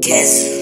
Kiss.